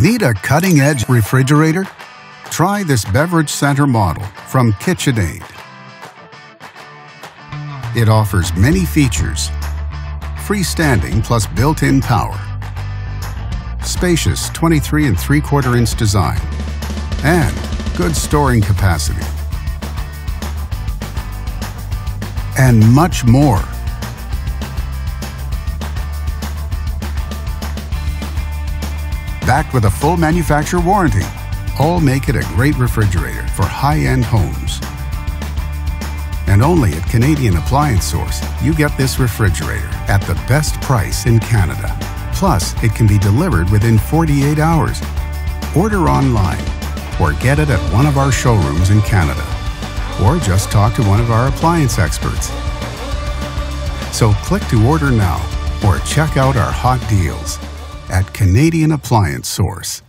Need a cutting-edge refrigerator? Try this beverage center model from KitchenAid. It offers many features: freestanding plus built-in power, spacious 23¾ inch design, and good storing capacity, and much more. Backed with a full manufacturer warranty, all make it a great refrigerator for high-end homes. And only at Canadian Appliance Source, you get this refrigerator at the best price in Canada. Plus, it can be delivered within 48 hours. Order online or get it at one of our showrooms in Canada, or just talk to one of our appliance experts. So click to order now or check out our hot deals at Canadian Appliance Source.